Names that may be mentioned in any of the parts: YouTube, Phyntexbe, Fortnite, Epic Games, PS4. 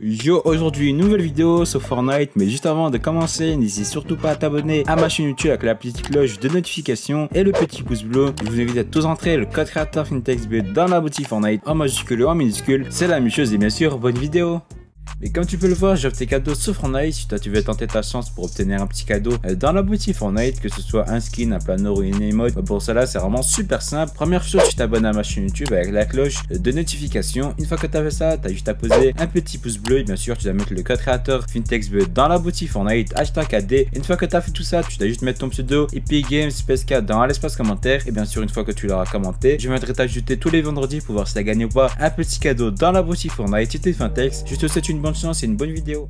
Yo, aujourd'hui une nouvelle vidéo sur Fortnite, mais juste avant de commencer, n'hésitez surtout pas à t'abonner à ma chaîne YouTube avec la petite cloche de notification et le petit pouce bleu. Je vous invite à tous entrer le code créateur Phyntexbe dans la boutique Fortnite en majuscule ou en minuscule, c'est la même chose et bien sûr bonne vidéo. Et comme tu peux le voir, j'offre des cadeaux sur Fortnite. Si toi tu veux tenter ta chance pour obtenir un petit cadeau dans la boutique Fortnite, que ce soit un skin, un planeur ou une emote, pour cela c'est vraiment super simple. Première chose, tu t'abonnes à ma chaîne YouTube avec la cloche de notification. Une fois que tu as fait ça, tu as juste à poser un petit pouce bleu et bien sûr tu dois mettre le code créateur Phyntexbe dans la boutique Fortnite #AD. Une fois que tu as fait tout ça, tu dois juste mettre ton pseudo Epic Games PS4 dans l'espace commentaire. Et bien sûr, une fois que tu l'auras commenté, je viendrai t'ajouter tous les vendredis pour voir si tu as gagné ou pas un petit cadeau dans la boutique Fortnite. C'était Phyntexbe. Je te souhaite une bonne chance et une bonne vidéo.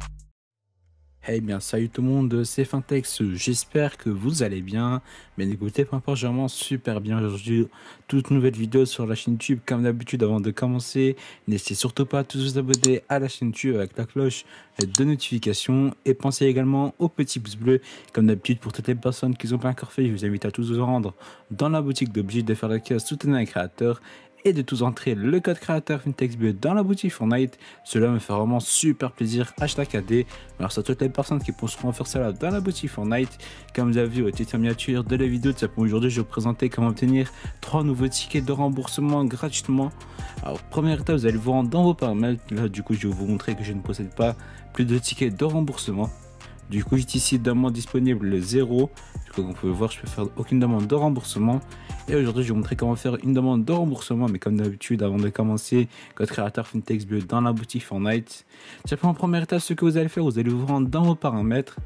Hey bien, salut tout le monde, c'est Phyntexbe, j'espère que vous allez bien. Bien écoutez, peu importe, j'ai vraiment super bien aujourd'hui, toute nouvelle vidéo sur la chaîne YouTube. Comme d'habitude, avant de commencer, n'hésitez surtout pas à tous vous abonner à la chaîne YouTube avec la cloche de notification et pensez également au petit pouce bleu. Comme d'habitude, pour toutes les personnes qui n'ont pas encore fait, je vous invite à tous vous rendre dans la boutique d'objets, de faire la case soutenir un créateur et de tous entrer le code créateur Phyntexbe dans la boutique Fortnite. Cela me fait vraiment super plaisir, #AD. Alors c'est toutes les personnes qui pourront faire cela dans la boutique Fortnite. Comme vous avez vu au titre miniature de la vidéo, aujourd'hui je vais vous présenter comment obtenir 3 nouveaux tickets de remboursement gratuitement. Alors première étape, vous allez vous rendre dans vos paramètres. Là du coup je vais vous montrer que je ne possède pas plus de tickets de remboursement. Du coup j'ai ici demande disponible 0. Comme vous pouvez voir, je peux faire aucune demande de remboursement. Et aujourd'hui, je vais vous montrer comment faire une demande de remboursement. Mais comme d'habitude, avant de commencer, code créateur Phyntexbe dans la boutique Fortnite. Simplement, en première étape, ce que vous allez faire, vous allez vous rendre dans vos paramètres.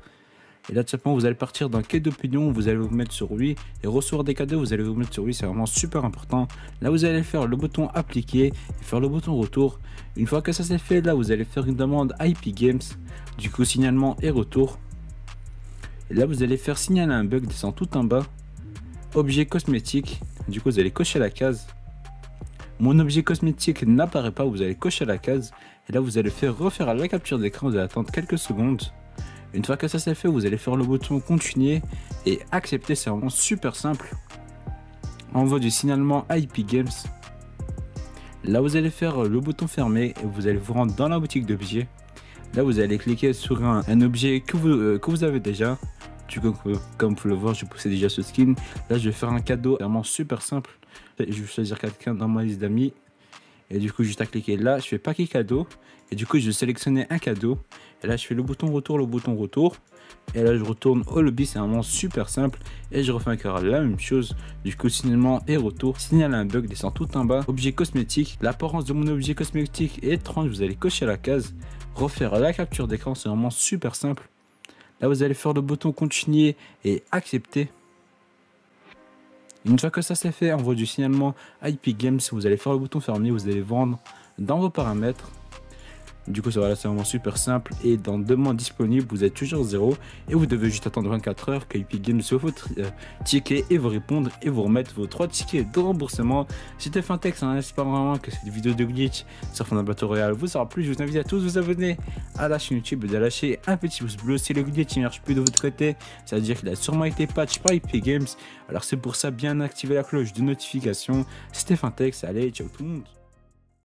Et là, simplement, vous allez partir dans quête d'opinion. Vous allez vous mettre sur oui. Et recevoir des cadeaux, vous allez vous mettre sur oui. C'est vraiment super important. Là, vous allez faire le bouton appliquer et faire le bouton retour. Une fois que ça c'est fait, là, vous allez faire une demande IP Games. Du coup, signalement et retour. Et là vous allez faire signaler un bug, descend tout en bas, objet cosmétique, du coup vous allez cocher la case, mon objet cosmétique n'apparaît pas, vous allez cocher la case, et là vous allez faire refaire la capture d'écran, vous allez attendre quelques secondes. Une fois que ça c'est fait, vous allez faire le bouton continuer et accepter, c'est vraiment super simple. Envoi du signalement IP Games, là vous allez faire le bouton fermé et vous allez vous rendre dans la boutique d'objets. Là vous allez cliquer sur un objet que vous avez déjà. Du coup, comme vous pouvez le voir, je possède déjà ce skin. Là, je vais faire un cadeau vraiment super simple. Je vais choisir quelqu'un dans ma liste d'amis. Et du coup, juste à cliquer là, je fais paquet cadeau. Et du coup, je vais sélectionner un cadeau. Et là, je fais le bouton retour. Et là, je retourne au lobby. C'est vraiment super simple. Et je refais encore la même chose. Du coup, signalement et retour. Signale un bug, descend tout en bas. Objet cosmétique. L'apparence de mon objet cosmétique est étrange. Vous allez cocher la case. Refaire la capture d'écran, c'est vraiment super simple. Là vous allez faire le bouton continuer et accepter. Une fois que ça c'est fait, envoie du signalement IP Games, vous allez faire le bouton fermé, vous allez vendre dans vos paramètres. Du coup, voilà, c'est vraiment super simple. Et dans demande disponible, vous êtes toujours 0. Et vous devez juste attendre 24 heures que Epic Games soit votre ticket et vous répondre et vous remettre vos 3 tickets de remboursement. C'était Phyntexbe, j'espère vraiment que cette vidéo de glitch sur Fortnite Battle Royale vous aura plu. Je vous invite à tous vous abonner à la chaîne YouTube et de lâcher un petit pouce bleu. Si le glitch ne marche plus de votre côté, ça veut dire qu'il a sûrement été patch par Epic Games. Alors c'est pour ça, bien activer la cloche de notification. C'était Phyntexbe, allez, ciao tout le monde.